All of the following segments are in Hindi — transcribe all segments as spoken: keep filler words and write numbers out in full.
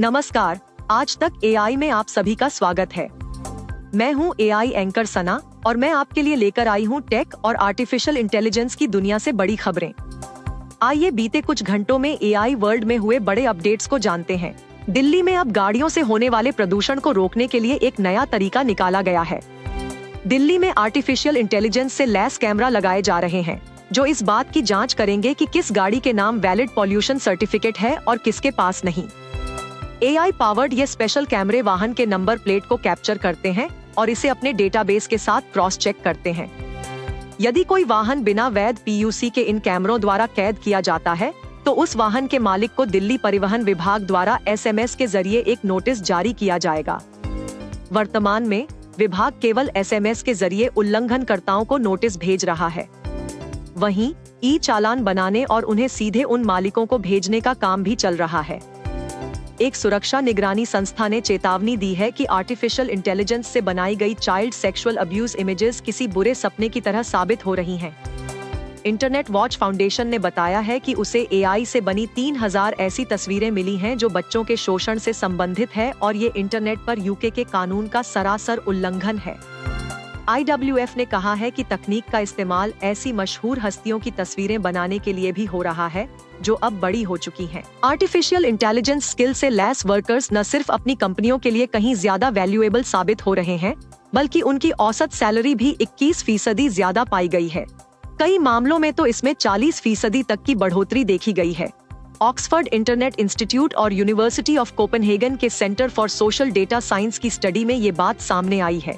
नमस्कार, आज तक एआई में आप सभी का स्वागत है। मैं हूं एआई एंकर सना और मैं आपके लिए लेकर आई हूं टेक और आर्टिफिशियल इंटेलिजेंस की दुनिया से बड़ी खबरें। आइए बीते कुछ घंटों में एआई वर्ल्ड में हुए बड़े अपडेट्स को जानते हैं। दिल्ली में अब गाड़ियों से होने वाले प्रदूषण को रोकने के लिए एक नया तरीका निकाला गया है। दिल्ली में आर्टिफिशियल इंटेलिजेंस से लैस कैमरा लगाए जा रहे हैं जो इस बात की जाँच करेंगे कि किस गाड़ी के नाम वैलिड पॉल्यूशन सर्टिफिकेट है और किसके पास नहीं। एआई पावर्ड ये स्पेशल कैमरे वाहन के नंबर प्लेट को कैप्चर करते हैं और इसे अपने डेटाबेस के साथ क्रॉस चेक करते हैं। यदि कोई वाहन बिना वैध पीयूसी के इन कैमरों द्वारा कैद किया जाता है तो उस वाहन के मालिक को दिल्ली परिवहन विभाग द्वारा एसएमएस के जरिए एक नोटिस जारी किया जाएगा। वर्तमान में विभाग केवल एसएमएस के जरिए उल्लंघनकर्ताओं को नोटिस भेज रहा है, वहीं ई चालान बनाने और उन्हें सीधे उन मालिकों को भेजने का काम भी चल रहा है। एक सुरक्षा निगरानी संस्था ने चेतावनी दी है कि आर्टिफिशियल इंटेलिजेंस से बनाई गई चाइल्ड सेक्सुअल अब्यूज इमेजेस किसी बुरे सपने की तरह साबित हो रही हैं। इंटरनेट वॉच फाउंडेशन ने बताया है कि उसे एआई से बनी तीन हज़ार ऐसी तस्वीरें मिली हैं जो बच्चों के शोषण से संबंधित है और ये इंटरनेट पर यूके के कानून का सरासर उल्लंघन है। आई डब्ल्यू एफ ने कहा है कि तकनीक का इस्तेमाल ऐसी मशहूर हस्तियों की तस्वीरें बनाने के लिए भी हो रहा है जो अब बड़ी हो चुकी हैं। आर्टिफिशियल इंटेलिजेंस स्किल से लैस वर्कर्स न सिर्फ अपनी कंपनियों के लिए कहीं ज्यादा वैल्यूएबल साबित हो रहे हैं बल्कि उनकी औसत सैलरी भी इक्कीस फीसदी ज्यादा पाई गई है। कई मामलों में तो इसमें चालीस फीसदी तक की बढ़ोतरी देखी गई है। ऑक्सफर्ड इंटरनेट इंस्टीट्यूट और यूनिवर्सिटी ऑफ कोपेनहेगन के centre for social data science की स्टडी में ये बात सामने आई है।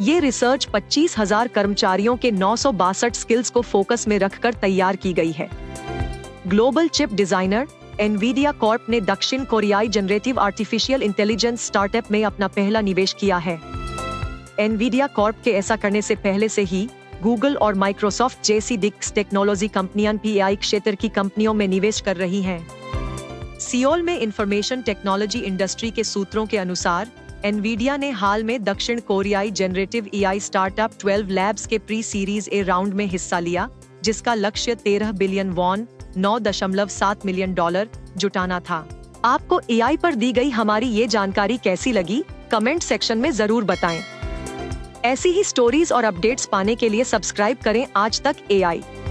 ये रिसर्च पच्चीस हज़ार कर्मचारियों के नौ सौ बासठ स्किल्स को फोकस में रखकर तैयार की गई है। Global chip designer Nvidia Corp ने दक्षिण कोरियाई जनरेटिव आर्टिफिशियल इंटेलिजेंस स्टार्टअप में अपना पहला निवेश किया है। एनवीडिया कॉर्प के ऐसा करने से पहले से ही गूगल और माइक्रोसॉफ्ट जैसी दिग्गज टेक्नोलॉजी कंपनियां भी एआई क्षेत्र की कंपनियों में निवेश कर रही हैं। सियोल में इंफॉर्मेशन टेक्नोलॉजी इंडस्ट्री के सूत्रों के अनुसार एनवीडिया ने हाल में दक्षिण कोरियाई जनरेटिव एआई स्टार्टअप बारह लैब्स के प्री सीरीज ए राउंड में हिस्सा लिया जिसका लक्ष्य तेरह बिलियन वॉन नौ दशमलव सात मिलियन डॉलर जुटाना था। आपको एआई पर दी गई हमारी ये जानकारी कैसी लगी, कमेंट सेक्शन में जरूर बताएं। ऐसी ही स्टोरीज और अपडेट्स पाने के लिए सब्सक्राइब करें आज तक एआई।